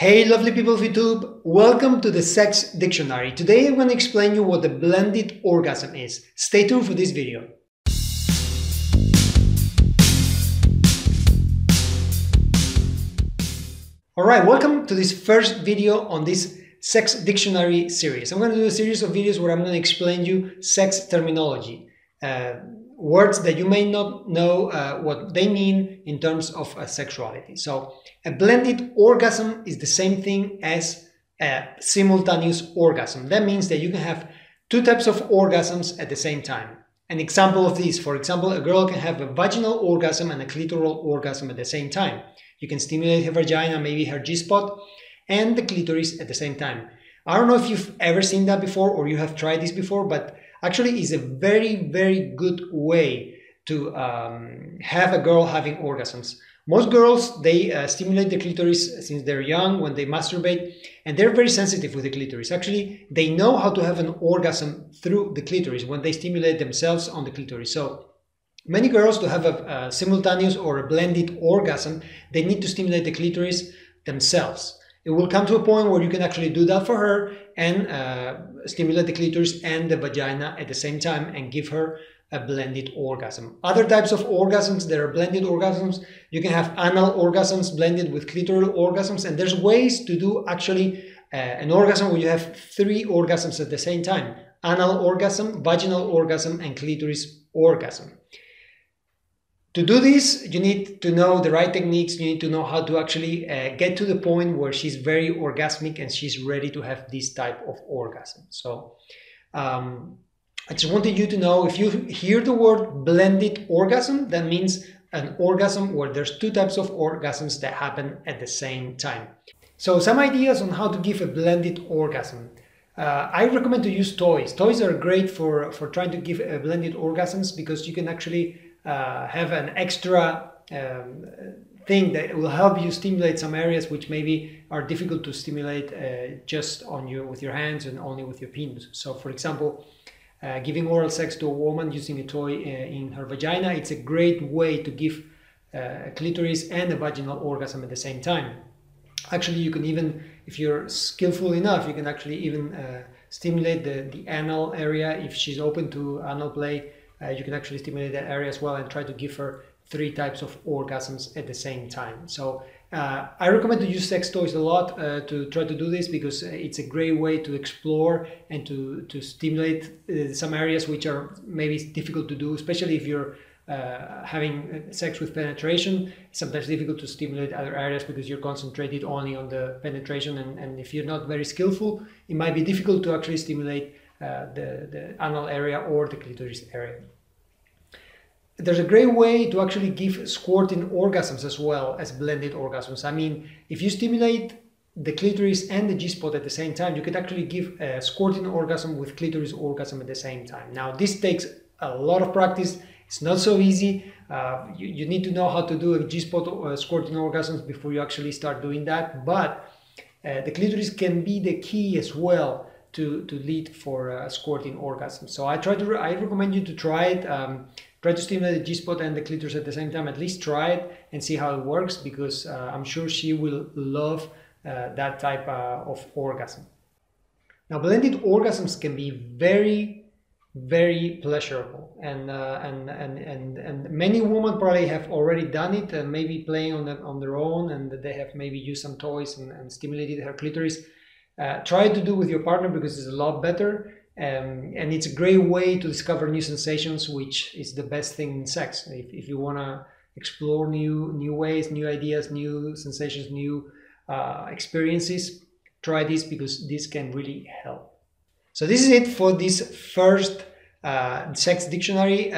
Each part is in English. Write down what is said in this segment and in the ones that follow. Hey lovely people of YouTube, welcome to the Sex Dictionary. Today I'm going to explain you what a blended orgasm is. Stay tuned for this video. Alright, welcome to this first video on this Sex Dictionary series. I'm going to do a series of videos where I'm going to explain you sex terminology. Words that you may not know what they mean in terms of sexuality. So a blended orgasm is the same thing as a simultaneous orgasm. That means that you can have two types of orgasms at the same time. An example of these, for example, a girl can have a vaginal orgasm and a clitoral orgasm at the same time. You can stimulate her vagina, maybe her G-spot, and the clitoris at the same time. I don't know if you've ever seen that before or you have tried this before, but actually is a very good way to have a girl having orgasms. Most girls, they stimulate the clitoris since they're young when they masturbate, and they're very sensitive with the clitoris. Actually, they know how to have an orgasm through the clitoris when they stimulate themselves on the clitoris. So many girls, to have a simultaneous or a blended orgasm, they need to stimulate the clitoris themselves. It will come to a point where you can actually do that for her and stimulate the clitoris and the vagina at the same time and give her a blended orgasm. Other types of orgasms, there are blended orgasms. You can have anal orgasms blended with clitoral orgasms, and there's ways to do actually an orgasm where you have three orgasms at the same time. Anal orgasm, vaginal orgasm, and clitoris orgasm. To do this, you need to know the right techniques. You need to know how to actually get to the point where she's very orgasmic and she's ready to have this type of orgasm. So I just wanted you to know, if you hear the word blended orgasm, that means an orgasm where there's two types of orgasms that happen at the same time. So some ideas on how to give a blended orgasm. I recommend to use toys. Toys are great for trying to give blended orgasms, because you can actually have an extra thing that will help you stimulate some areas which maybe are difficult to stimulate just with your hands and only with your penis. So for example, giving oral sex to a woman using a toy in her vagina, it's a great way to give a clitoris and a vaginal orgasm at the same time. Actually, you can even, if you're skillful enough, you can actually even stimulate the anal area. If she's open to anal play, you can actually stimulate that area as well and try to give her three types of orgasms at the same time. So I recommend to use sex toys a lot to try to do this, because it's a great way to explore and to stimulate some areas which are maybe difficult to do, especially if you're having sex with penetration. It's sometimes difficult to stimulate other areas because you're concentrated only on the penetration, and if you're not very skillful, it might be difficult to actually stimulate the anal area or the clitoris area. There's a great way to actually give squirting orgasms as well as blended orgasms. I mean, if you stimulate the clitoris and the G-spot at the same time, you could actually give a squirting orgasm with clitoris orgasm at the same time. Now, this takes a lot of practice. It's not so easy. You need to know how to do a G-spot squirting orgasms before you actually start doing that. But the clitoris can be the key as well to lead for a squirting orgasm. So I recommend you to try it. Try to stimulate the G-spot and the clitoris at the same time. At least try it and see how it works, because I'm sure she will love that type of orgasm. Now, blended orgasms can be very pleasurable, and many women probably have already done it, and maybe playing on their own, and they have maybe used some toys and stimulated her clitoris. Try to do with your partner, because it's a lot better, and it's a great way to discover new sensations, which is the best thing in sex. If you want to explore new ways, new ideas, new sensations, new experiences, try this, because this can really help. So this is it for this first sex dictionary.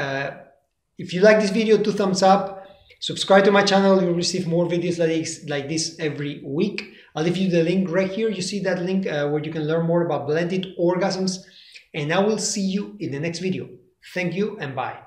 If you like this video, 2 thumbs up. Subscribe to my channel. You'll receive more videos like this every week. I'll leave you the link right here. You see that link where you can learn more about blended orgasms. And I will see you in the next video. Thank you and bye.